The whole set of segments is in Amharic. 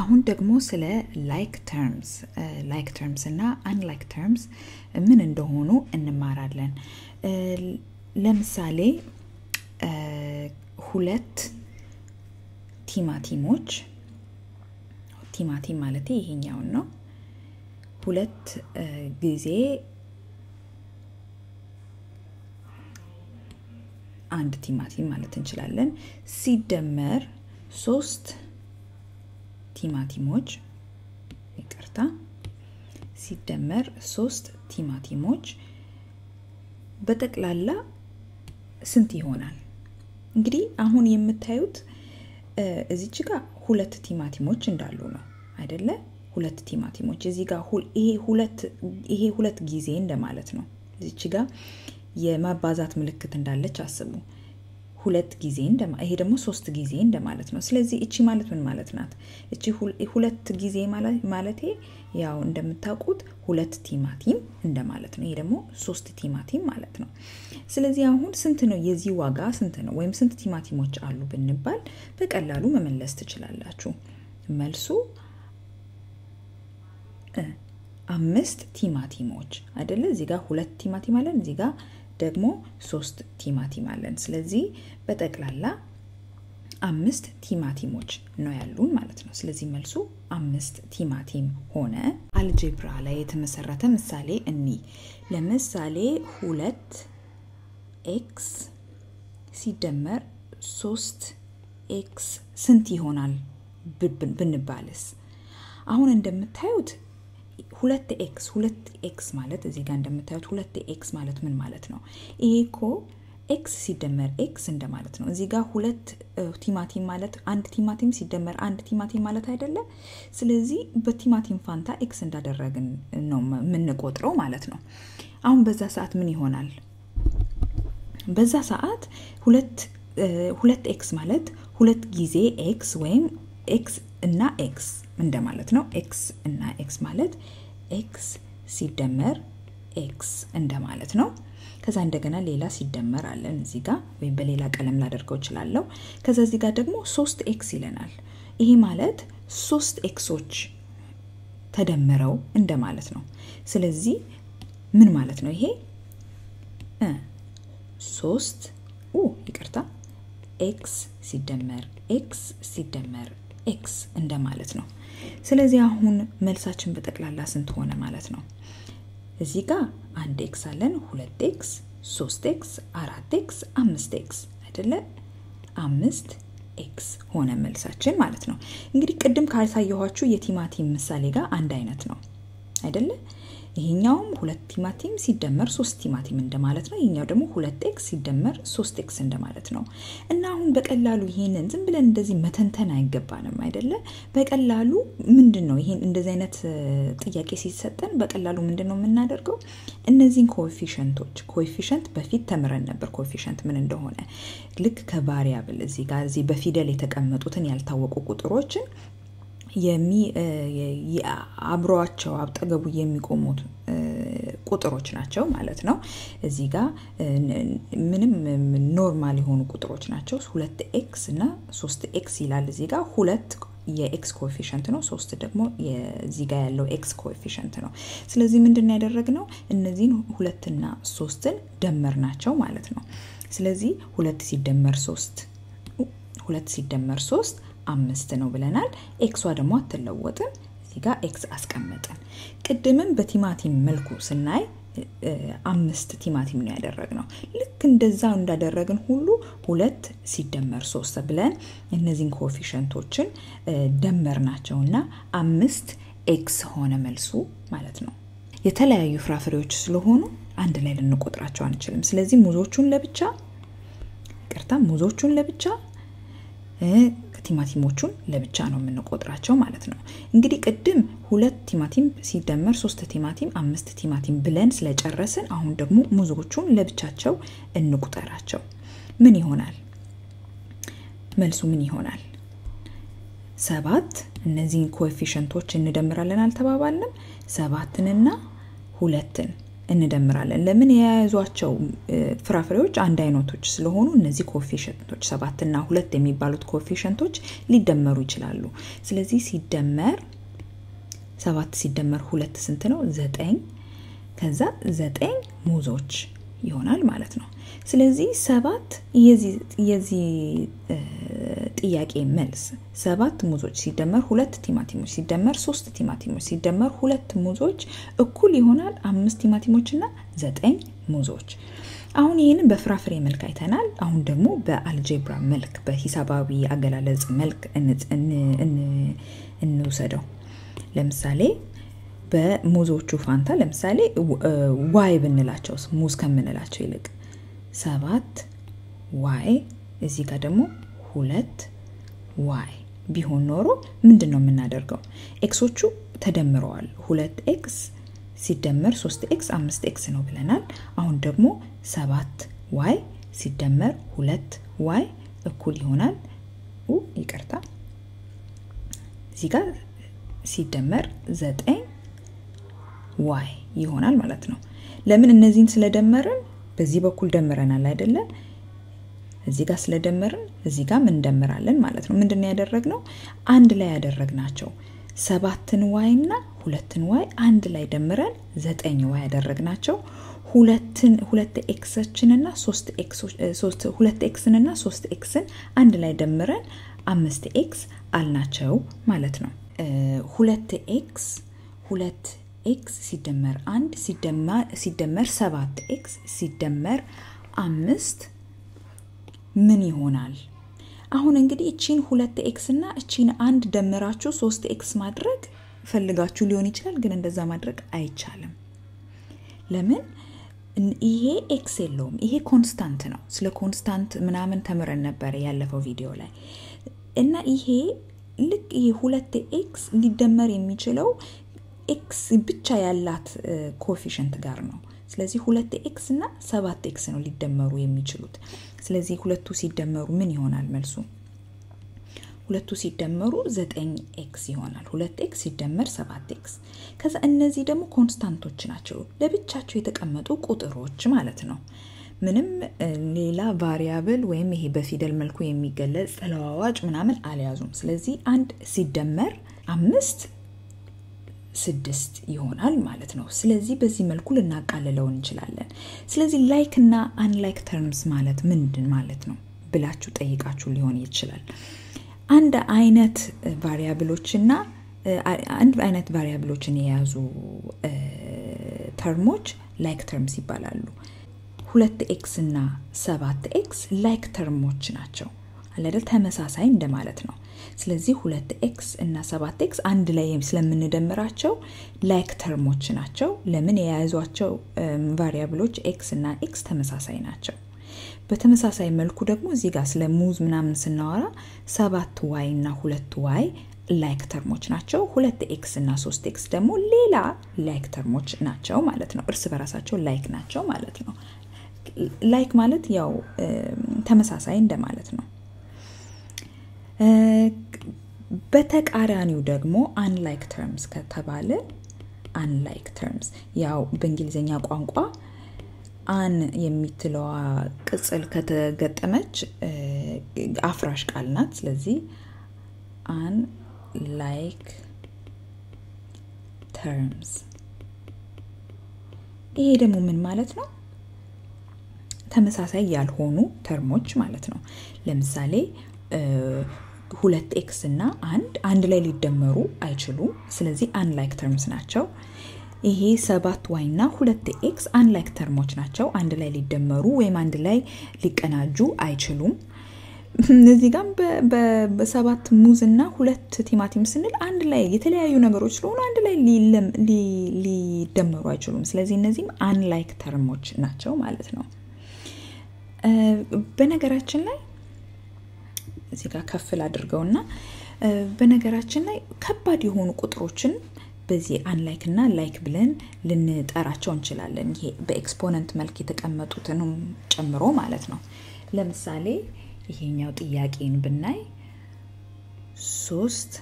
አሁን ደግሞ ስለ ላይክ ተርምስ እና አንላይክ ተርምስ ምን እንደሆኑ እንማራለን ለምሳሌ ሁለት ቲማቲሞች ቲማቲም ማለት ይሄኛው ነው ሁለት ጊዜ አንድ ቲማቲም ማለት እንችላለን ሲደመር 3 ቲማቲሞች ይቀርታ ሲደመር 3 ቲማቲሞች በጠቅላላ ስንት ይሆናል እንግዲህ አሁን የምታዩት እዚች ጋር ሁለት ቲማቲሞች እንዳሉ ነው አይደለ ሁለት ቲማቲሞች እዚ ጋር ይሄ ሁለት ጊዜ እንደማለት ነው እዚች ጋር የማባዛት ምልክት እንዳለች አስቡ ሁለት ጊዜ እንደማለት ይሄ ደግሞ 3 ጊዜ እንደማለት ነው ስለዚህ እቺ ማለት ምን ማለት ናት እቺ ሁለት ጊዜ ማለት ያው እንደምታውቁት ሁለት ቲማቲም እንደማለት ነው ይሄ ደግሞ 3 ቲማቲም ማለት ነው ስለዚህ አሁን ስንት ነው የዚህ ዋጋ ስንት ነው ወይም ስንት ቲማቲሞች አሉ ብንባል በቀላሉ መመለስ ትችላላችሁ መልሱ 5 ቲማቲሞች አይደለ እዚህ ጋር 2 ቲማቲም አለን እዚህ ጋር ደግሞ 3 ቲማቲም አለን ስለዚህ በጠቅላላ 5 ቲማቲሞች ነው ያሉን ማለት ነው ስለዚህ መልሱ 5 ቲማቲም ሆነ አልጀብራ ላይ የተመሰረተ ምሳሌ እንይ ለምሳሌ 2x ሲደመር 3x ስንት ይሆናል ብንባልስ አሁን እንደምታዩት 2x ማለት እዚህ ጋር እንደምታዩት 2x ማለት ምን ማለት ነው ይሄኮ x ሲደመር x እንደማለት ነው እዚህ ጋር ሁለት ቲማቲም ማለት አንድ ቲማቲም ሲደመር አንድ ቲማቲም ማለት አይደለ ስለዚህ በቲማቲም ፋንታ x እንዳደረግን ነው የምንቆጥረው ማለት ነው አሁን በዛ ሰዓት ምን ይሆናል በዛ ሰዓት 2x ማለት ሁለት ጊዜ x ወይም x እና x እንደማለት ነው x እና x ማለት x ሲደመር x እንደማለት ነው ከዛ እንደገና ሌላ ሲደመር አለን እዚህ ጋር ወይ በሌላ ቀለም ላደርገው ይችላልው ከዛ እዚህ ጋር ደግሞ 3x ይለናል ይሄ ማለት 3xዎች ተደምረው እንደማለት ነው ስለዚህ ምን ማለት ነው ይሄ 3 ይቀርታ x ሲደመር x ሲደመር x እንደማለት ነው ስለዚህ አሁን መልሳችን በጠቅላላ ስንት ሆነ ማለት ነው እዚህ ጋር 1x አለን 2x 3x 4x 5x አይደለ 5x ሆነ መልሳችን ማለት ነው እንግዲህ ቀድም ካሳየኋችሁ የቲማቲም ምሳሌ ጋር አንድ አይነት ነው አይደለ ይሄኛው 2 ቲማቲም ሲደመር 3 ቲማቲም እንደማለት ነው ይሄኛው ደግሞ 2x ሲደመር 3x እንደማለት ነው እና አሁን በቀላሉ ይሄንን ዝም ብለን እንደዚህ መተንተን አይገባንም አይደለ በቀላሉ ምንድነው ይሄን እንደዚህ አይነት ጥያቄ ሲሰጠን በቀላሉ ምንድነው የምናደርገው እነዚህን ኮኤፊሺየንት በፊት ተምረን ነበር ኮኤፊሺየንት ምን እንደሆነ ልክ ከቫሪያብል እዚህ ጋር እዚህ በፊደል የተቀመጡትን ያልታወቁ ቁጥሮችን አብሯቸው አብጠገቡ የሚቆሙት ቁጥሮች ናቸው ማለት ነው እዚህ ጋር ምንም ኖርማል የሆኑ ቁጥሮች ናቸው 2x እና 3x ይላል እዚህ ጋር 2 የx ኮኤፊሺየንት ነው 3 ደግሞ የዚህ ጋር ያለው x ኮኤፊሺየንት ነው ስለዚህ ምንድነው ያደረግነው እነዚህን 2 እና 3ን ደመርናቸው ማለት ነው ስለዚህ 2 ሲደመር 3 5 ነው ብለናል xዋ ደግሞ አትለወጥም እዚህ ጋር x አስቀመጥን ቅድምም በቲማቲም መልኩ ስናይ 5 ቲማቲም ነው ያደረግነው ልክ እንደዛው እንዳደረግን ሁሉ 2 ሲደመር 3 ብለን እነዚህን ኮኤፊሺየንቶችን ደመርናቸውና 5x ሆነ መልሱ ማለት ነው የተለያዩ ፍራፍሬዎች ስለሆኑ አንድ ላይ ልንቆጥራቸው አንችልም ስለዚህ ሙዞቹን ለብቻ ቲማቲሞቹን ለብቻ ነው የምንቆጥራቸው ማለት ነው እንግዲህ ቀድም 2 ቲማቲም ሲደመር 3 ቲማቲም 5 ቲማቲም ብለን ስለጨረስን አሁን ደግሞ ሙዞቹን ለብቻቸው እንቁጠራቸው ምን ይሆናል መልሱ ምን ይሆናል 7 እነዚህን ኮኤፊሺየንቶች እንደምራለን አልተባባልንም 7 እና 2 እንደምራለን ለምን ያያዟቸው ፍራፍሬዎች አንድ አይነቶች ስለሆኑ እነዚህ ኮፊሸንቶች 7 እና 2 የሚባሉት ኮፊሸንቶች ሊደመሩ ይችላሉ ስለዚህ ሲደመር 7 ሲደመር 2 ስንት ነው 9 ከዛ 9 ሙዞች ይሆናል ማለት ነው ስለዚህ 7 የዚህ ጥያቄ መልስ 7 ሙዞች ሲደመር 2 ቲማቲሞች ሲደመር 3 ቲማቲሞች ሲደመር 2 ሙዞች እኩል ይሆናል 5 ቲማቲሞች እና 9 ሙዞች አሁን ይሄንን በፍራፍሬ መልክ አይተናል አሁን ደግሞ በአልጀብራ መልክ በሂሳባዊ አገላለጽ መልክ እንውሰደው ለምሳሌ በሙዞቹ ፋንታ ለምሳሌ y ብንላቸውስ ሙዝ ከምንላቸው ይልቅ 7 y እዚህ ጋር ደግሞ 2 y ቢሆን ኖሮ ምንድነው የምናደርገው xዎቹ ተደምረዋል 2x ሲደመር 3x 5x ነው ብለናል አሁን ደግሞ 7y ሲደመር 2y እኩል ይሆናል ይቀርታ እዚህ ጋር ሲደመር 9y ይሆናል ማለት ነው ለምን እነዚህን ስለደመረን በዚህ በኩል ደምረናል አይደለ እዚህ ጋር ስለደመረን እዚህ ጋር ምን እንደምራለን ማለት ነው ምንድነው ያደረግነው አንድ ላይ ያደረግናቸው 7ን y እና 2ን y አንድ ላይ ደምረን 9 y ያደረግናቸው 2x እና 3xን አንድ ላይ ደምረን 5x አልናቸው ማለት ነው 2x ሲደመር 1 ሲደመር 7x ሲደመር 5 ምን ይሆናል አሁን እንግዲህ እቺን 2x እና እቺን 1 ደምራችሁ 3x ማድረግ ፈልጋችሁ ሊሆን ይችላል ግን እንደዛ ማድረግ አይቻለም ለምን ይሄ x የለውም ይሄ ኮንስታንት ነው ስለ ኮንስታንት ምናምን ተመረን ነበር ያለፈው ቪዲዮ ላይ እና ይሄ ልክ ይሄ 2x ሊደመር የሚችለው x ብቻ ያላት ኮፊሽንት ጋር ነው ስለዚህ 2x እና 7x ነው ሊደመሩ የሚችሉት ስለዚህ ሁለቱ ሲደመሩ ምን ይሆናል መልሱ ሁለቱ ሲደመሩ 9x ይሆናል 2x ሲደመር 7x ከዛ እነዚህ ደግሞ ኮንስታንቶች ናቸው ለብቻቸው የተቀመጡ ቁጥሮች ማለት ነው ምንም ሌላ ቫሪያብል ወይም ይሄ በፊደል መልኩ የሚገለጽ ተለዋዋጭ ምናምን አልያዙም ስለዚህ 1 ሲደመር 5 ስድስት ይሆናል ማለት ነው ስለዚህ በዚህ መልኩ ልናቃለለው እንችላለን ስለዚህ ላይክ እና አንላይክ ተርምስ ማለት ምንድን ማለት ነው ብላችሁ ጠይቃችሁ ሊሆን ይችላል አንድ አይነት ቫሪያብሎችን የያዙ ተርሞች ላይክ ተርምስ ይባላሉ 2x እና 7x ላይክ ተርሞች ናቸው ለደል ተመሳሳይ እንደማለት ነው ስለዚህ 2x እና 7x አንድ ላይ ስለምንደምራቸው ላይክ ተርሞች ናቸው ለምን የያዟቸው ቫሪያብሎች x እና x ተመሳሳይ ናቸው በተመሳሳይ መልኩ ደግሞ እዚህ ጋር ስለ ሙዝ ምናምን ስናወራ 7y እና 2y ላይክ ተርሞች ናቸው 2x እና 3x ደግሞ ሌላ ላይክ ተርሞች ናቸው ማለት ነው እርስ በራሳቸው ላይክ ናቸው ማለት ነው ላይክ ማለት ያው ተመሳሳይ እንደማለት ነው በተቃራኒው ደግሞ unlike terms ከተባለ unlike terms ያው በእንግሊዘኛ ቋንቋ አን የሚትለዋ ቅጽል ከተገጠመች አፍራሽ ቃል ናት ስለዚህ unlike terms ይሄ ደግሞ ምን ማለት ነው ተመሳሳይ ያልሆኑ ተርሞች ማለት ነው ለምሳሌ 2x እና 1 አንድ ላይ ሊደመሩ አይችሉም ስለዚህ አንላይክ ተርምስ ናቸው ይሄ 7y እና 2x አንላይክ ተርሞች ናቸው አንድ ላይ ሊደመሩ ወይም አንድ ላይ ሊቀናጁ አይችሉም እዚህ ጋር በ7 ሙዝ እና 2 ቲማቲም ስንል አንድ ላይ የተለያዩ ነገሮች ስለሆኑ አንድ ላይ ሊደመሩ አይችሉም ስለዚህ እነዚህም አንላይክ ተርሞች ናቸው ማለት ነው በነገራችን ላይ እዚህ ጋር ከፍል አድርገውና በነገራችን ላይ ከባድ የሆኑ ቁጥሮችን በዚህ አንላይክ እና ላይክ ብለን ልንጠራቸው እንችላለን ይሄ በኤክስፖነንት መልክ የተቀመጡትን ጨምሮ ማለት ነው ለምሳሌ ይሄኛው ጥያቄን ብናይ 3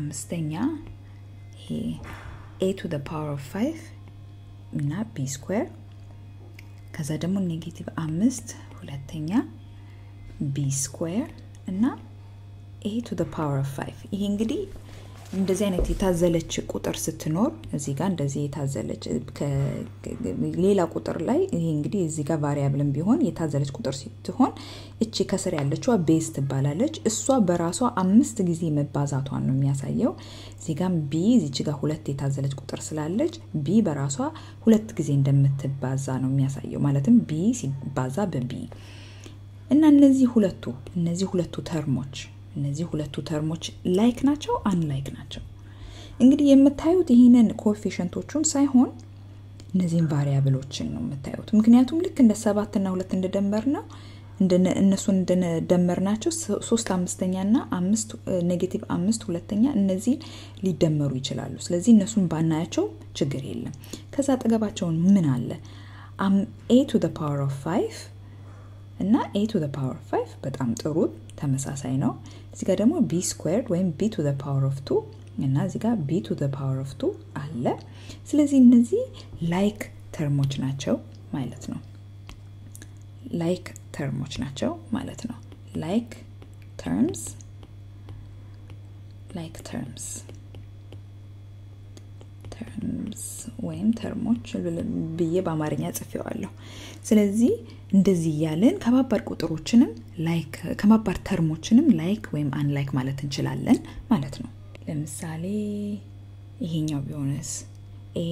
5ኛ a to the power of 5 na b square kaza demo negative 5 hulatenya b square na a to the power of 5 ይሄ እንግዲህ እንደዚህ አይነት የታዘለች ቁጥር ስትኖር እዚህ ጋር እንደዚህ የታዘለች ሌላ ቁጥር ላይ ይሄ እንግዲህ እዚህ ጋር ቫሪያብልም ቢሆን የታዘለች ቁጥር ስትሆን እቺ ከስር ያለችዋ ቤዝ ትባላለች እሷ በራሷ 5 ጊዜ መባዛቷን ነው የሚያሳየው እዚህ ጋር b እዚህ ጋር ሁለት የታዘለች ቁጥር ስላለች b በራሷ ሁለት ጊዜ እንደምትባዛ ነው የሚያሳየው ማለትም b ሲባዛ በb እና እነዚህ ሁለቱ ተርሞች እነዚህ ሁለቱ ተርሞች ላይክ ናቸው አንላይክ ናቸው እንግዲህ የምታዩት ይሄንን ኮኤፊሺየንቶቹን ሳይሆን እነዚህን ቫሪያብሎችን ነው የምታዩት ምክንያቱም ልክ እንደ 7 እና 2 እንደደመርነው እንደነሱን እንደደመርናቸው 3 አምስተኛና 5 ኔጌቲቭ 5 ሁለተኛ እነዚህ ሊደመሩ ይችላሉ ስለዚህ እነሱን ባናያቸው ችግር የለም ከዛ ጠገባቸውን ምን አለ a to the power of 5 እና a to the power of 5 በጣም ጥሩ ተመሳሳይ ነው እዚህ ጋር ደግሞ b squared ወይም b to the power of 2 እና እዚህ ጋር b to the power of 2 አለ ስለዚህ እነዚህ ላይክ ተርሞች ናቸው ማለት ነው ላይክ ተርሞች ናቸው ማለት ነው ላይክ ተርምስ ወይም ተርሞች ብዬ በአማርኛ ጽፈዋለሁ ስለዚህ እንደዚህ ያለን ከባባር ቁጥሮችንም ላይክ ከባባር ተርሞችንም ላይክ ወይም አንላይክ ማለት እንችላለን ማለት ነው ለምሳሌ ይሄኛው ቢሆንስ a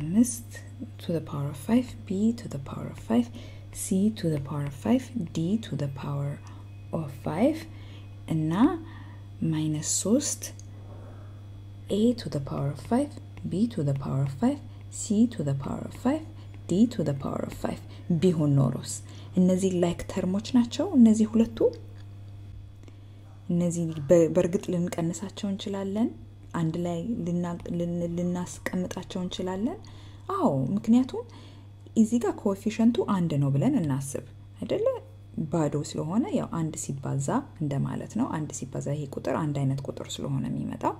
5 to the power of 5 b to the power of 5 c to the power of 5 d to the power of 5 እና -3 a to the power of 5 b to the power of 5 c to the power of 5 d to the power of 5 ቢሆን ኖሮስ እነዚህ ላይክ ተርሞች ናቸው እነዚህ ሁለቱ እነዚህ በርግጥ ልንቀንሳቸው እንችላለን አንድ ላይ ልናስቀምጣቸው እንችላለን አዎ ምክንያቱም እዚህ ጋር ኮኤፊሺየንቱ አንድ ነው ብለን እናስብ አይደለ ባዶ ስለሆነ ያው አንድ ሲባዛ እንደማለት ነው አንድ ሲባዛ ይሄ ቁጥር አንድ አይነት ቁጥር ስለሆነ የሚመጣው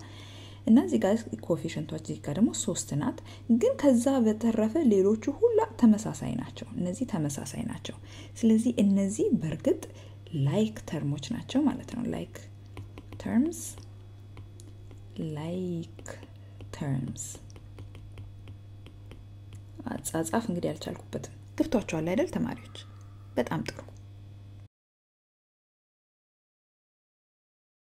እና እዚህ ጋር ኮኤፊሺየንቶች እዚህ ጋር ደግሞ 3 ናት ግን ከዛ በተረፈ ሌሎቹ ሁላ ተመሳሳይ ናቸው እነዚህ ተመሳሳይ ናቸው ስለዚህ እነዚህ በርግጥ ላይክ ተርሞች ናቸው ማለት ነው ላይክ ተርምስ አጻጻፍ እንግዲህ አልቻልኩበትም ግብቷቸዋል አይደል ተማሪዎች በጣም ጥሩ